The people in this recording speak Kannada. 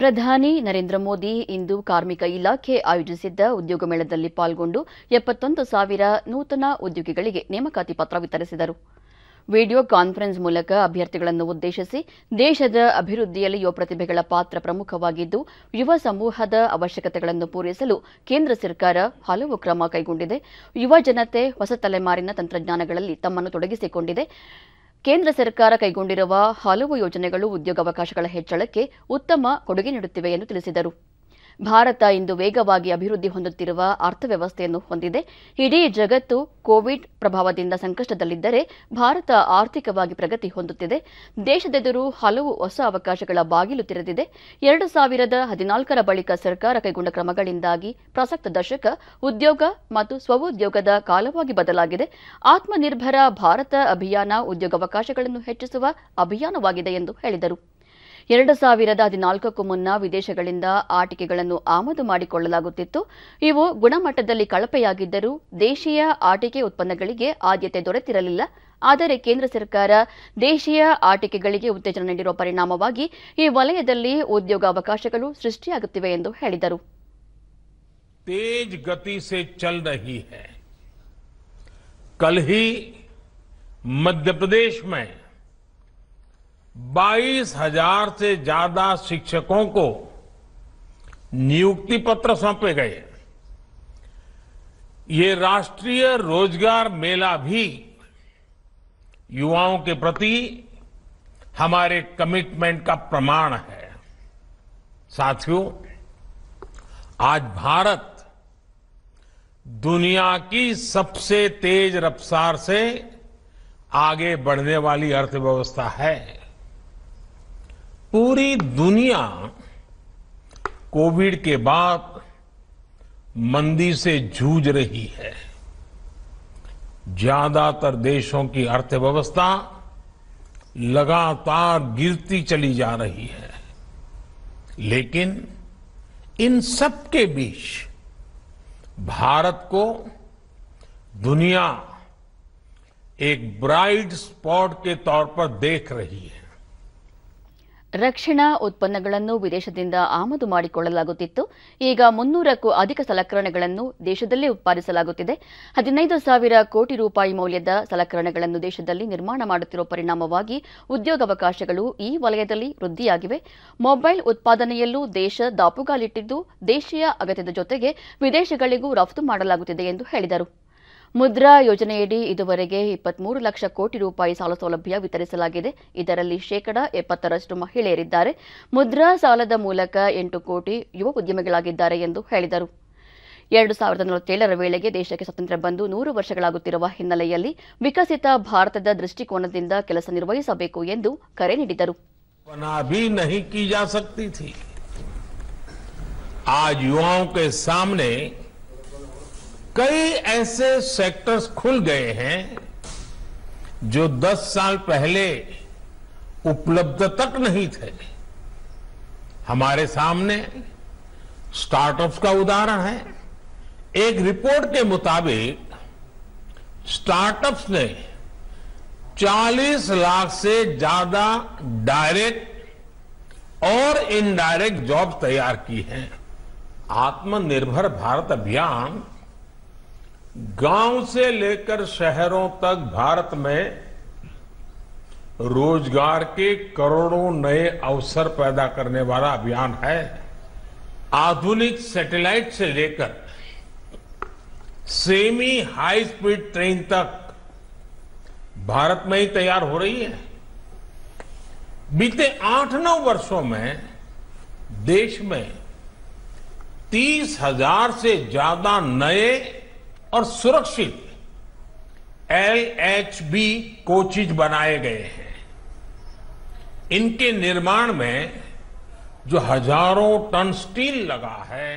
ಪ್ರಧಾನಿ ನರೇಂದ್ರ ಮೋದಿ ಇಂದು ಕಾರ್ಮಿಕ ಇಲಾಖೆ ಆಯೋಜಿಸಿದ್ದ ಉದ್ಯೋಗ ಮೇಳದಲ್ಲಿ ಪಾಲ್ಗೊಂಡು 71,000 ನೂತನ ಉದ್ಯೋಗಿಗಳಿಗೆ ನೇಮಕಾತಿ ಪತ್ರ ವಿತರಿಸಿದರು. ವಿಡಿಯೋ ಕಾನ್ಫರೆನ್ಸ್ ಮೂಲಕ ಅಭ್ಯರ್ಥಿಗಳನ್ನು ಉದ್ದೇಶಿಸಿ ದೇಶದ ಅಭಿವೃದ್ಧಿಯಲ್ಲಿ ಯುವ ಪ್ರತಿಭೆಗಳ ಪಾತ್ರ ಪ್ರಮುಖವಾಗಿದ್ದು ಯುವ ಸಮೂಹದ ಅವಶ್ಯಕತೆಗಳನ್ನು ಪೂರೈಸಲು ಕೇಂದ್ರ ಸರ್ಕಾರ ಹಲವು ಕ್ರಮ ಕೈಗೊಂಡಿದೆ. ಯುವ ಜನತೆ ಹೊಸ ತಲೆಮಾರಿನ ತಂತ್ರಜ್ಞಾನಗಳಲ್ಲಿ ತಮ್ಮನ್ನು ತೊಡಗಿಸಿಕೊಂಡಿದೆ. ಕೇಂದ್ರ ಸರ್ಕಾರ ಕೈಗೊಂಡಿರುವ ಹಲವು ಯೋಜನೆಗಳು ಉದ್ಯೋಗಾವಕಾಶಗಳ ಹೆಚ್ಚಳಕ್ಕೆ ಉತ್ತಮ ಕೊಡುಗೆ ನೀಡುತ್ತಿವೆ ಎಂದು ತಿಳಿಸಿದರು. ಭಾರತ ಇಂದು ವೇಗವಾಗಿ ಅಭಿವೃದ್ಧಿ ಹೊಂದುತ್ತಿರುವ ಅರ್ಥವ್ಯವಸ್ಥೆಯನ್ನು ಹೊಂದಿದೆ. ಇಡೀ ಜಗತ್ತು ಕೋವಿಡ್ ಪ್ರಭಾವದಿಂದ ಸಂಕಷ್ಟದಲ್ಲಿದ್ದರೆ ಭಾರತ ಆರ್ಥಿಕವಾಗಿ ಪ್ರಗತಿ ಹೊಂದುತ್ತಿದೆ. ದೇಶದೆದುರು ಹಲವು ಹೊಸ ಅವಕಾಶಗಳ ಬಾಗಿಲು ತೆರೆದಿದೆ. 2014 ಬಳಿಕ ಸರ್ಕಾರ ಕೈಗೊಂಡ ಕ್ರಮಗಳಿಂದಾಗಿ ಪ್ರಸಕ್ತ ದಶಕ ಉದ್ಯೋಗ ಮತ್ತು ಸ್ವಉದ್ಯೋಗದ ಕಾಲವಾಗಿ ಬದಲಾಗಿದೆ. ಆತ್ಮನಿರ್ಭರ ಭಾರತ ಅಭಿಯಾನ ಉದ್ಯೋಗಾವಕಾಶಗಳನ್ನು ಹೆಚ್ಚಿಸುವ ಅಭಿಯಾನವಾಗಿದೆ ಎಂದು ಹೇಳಿದರು. 2014ಕ್ಕೂ ಮುನ್ನ ವಿದೇಶಗಳಿಂದ ಆಟಿಕೆಗಳನ್ನು ಆಮದು ಮಾಡಿಕೊಳ್ಳಲಾಗುತ್ತಿತ್ತು. ಇವು ಗುಣಮಟ್ಟದಲ್ಲಿ ಕಳಪೆಯಾಗಿದ್ದರೂ ದೇಶೀಯ ಆಟಿಕೆ ಉತ್ಪನ್ನಗಳಿಗೆ ಆದ್ಯತೆ ದೊರೆತಿರಲಿಲ್ಲ. ಆದರೆ ಕೇಂದ್ರ ಸರ್ಕಾರ ದೇಶೀಯ ಆಟಿಕೆಗಳಿಗೆ ಉತ್ತೇಜನ ನೀಡಿರುವ ಪರಿಣಾಮವಾಗಿ ಈ ವಲಯದಲ್ಲಿ ಉದ್ಯೋಗಾವಕಾಶಗಳು ಸೃಷ್ಟಿಯಾಗುತ್ತಿವೆ ಎಂದು ಹೇಳಿದರು. ತೇಜ್ ಗತಿ ಸೇ ಚಲ್ ರಹಿ ಹೈ. ಕಲ್ ಹಿ ಮಧ್ಯಪ್ರದೇಶ ಮೇ 22,000 से ज्यादा शिक्षकों को नियुक्ति पत्र सौंपे गए. ये राष्ट्रीय रोजगार मेला भी युवाओं के प्रति हमारे कमिटमेंट का प्रमाण है. साथियों, आज भारत दुनिया की सबसे तेज रफ्तार से आगे बढ़ने वाली अर्थव्यवस्था है. पूरी दुनिया कोविड के बाद मंदी से जूझ रही है. ज्यादातर देशों की अर्थव्यवस्था लगातार गिरती चली जा रही है. लेकिन इन सब के बीच भारत को दुनिया एक ब्राइट स्पॉट के तौर पर देख रही है. ರಕ್ಷಣಾ ಉತ್ಪನ್ನಗಳನ್ನು ವಿದೇಶದಿಂದ ಆಮದು ಮಾಡಿಕೊಳ್ಳಲಾಗುತ್ತಿತ್ತು. ಈಗ 300ಕ್ಕೂ ಅಧಿಕ ಸಲಕರಣೆಗಳನ್ನು ದೇಶದಲ್ಲೇ ಉತ್ಪಾದಿಸಲಾಗುತ್ತಿದೆ. 15,000 ಕೋಟಿ ರೂಪಾಯಿ ಮೌಲ್ಯದ ಸಲಕರಣೆಗಳನ್ನು ದೇಶದಲ್ಲಿ ನಿರ್ಮಾಣ ಮಾಡುತ್ತಿರುವ ಪರಿಣಾಮವಾಗಿ ಉದ್ಯೋಗಾವಕಾಶಗಳು ಈ ವಲಯದಲ್ಲಿ ವೃದ್ಧಿಯಾಗಿವೆ. ಮೊಬೈಲ್ ಉತ್ಪಾದನೆಯಲ್ಲೂ ದೇಶ ದಾಪುಗಾಲಿಟ್ಟಿದ್ದು ದೇಶೀಯ ಅಗತ್ಯದ ಜೊತೆಗೆ ವಿದೇಶಗಳಿಗೂ ರಫ್ತು ಮಾಡಲಾಗುತ್ತಿದೆ ಎಂದು ಹೇಳಿದರು. ಮುದ್ರಾ ಯೋಜನೆಯಡಿ ಇದುವರೆಗೆ 23 ಲಕ್ಷ ಕೋಟಿ ರೂಪಾಯಿ ಸಾಲ ಸೌಲಭ್ಯ ವಿತರಿಸಲಾಗಿದೆ. ಇದರಲ್ಲಿ ಶೇಕಡಾ 70% ಮಹಿಳೆಯರಿದ್ದಾರೆ. ಮುದ್ರಾ ಸಾಲದ ಮೂಲಕ 8 ಕೋಟಿ ಯುವ ಉದ್ಯಮಿಗಳಾಗಿದ್ದಾರೆ ಎಂದು ಹೇಳಿದರು. 2047ರ ವೇಳೆಗೆ ದೇಶಕ್ಕೆ ಸ್ವಾತಂತ್ರ್ಯ ಬಂದು 100 ವರ್ಷಗಳಾಗುತ್ತಿರುವ ಹಿನ್ನೆಲೆಯಲ್ಲಿ ವಿಕಸಿತ ಭಾರತದ ದೃಷ್ಟಿಕೋನದಿಂದ ಕೆಲಸ ನಿರ್ವಹಿಸಬೇಕು ಎಂದು ಕರೆ ನೀಡಿದರು. कई ऐसे सेक्टर्स खुल गए हैं जो 10 साल पहले उपलब्ध तक नहीं थे. हमारे सामने स्टार्टअप्स का उदाहरण है. एक रिपोर्ट के मुताबिक स्टार्टअप्स ने 40 लाख से ज्यादा डायरेक्ट और इनडायरेक्ट जॉब्स तैयार की हैं. आत्मनिर्भर भारत अभियान गांव से लेकर शहरों तक भारत में रोजगार के करोड़ों नए अवसर पैदा करने वाला अभियान है. आधुनिक सैटेलाइट से लेकर सेमी हाई स्पीड ट्रेन तक भारत में ही तैयार हो रही है. बीते 8-9 वर्षों में देश में 30,000 से ज्यादा नए और सुरक्षित LHB कोचेज बनाए गए हैं. इनके निर्माण में जो हजारों टन स्टील लगा है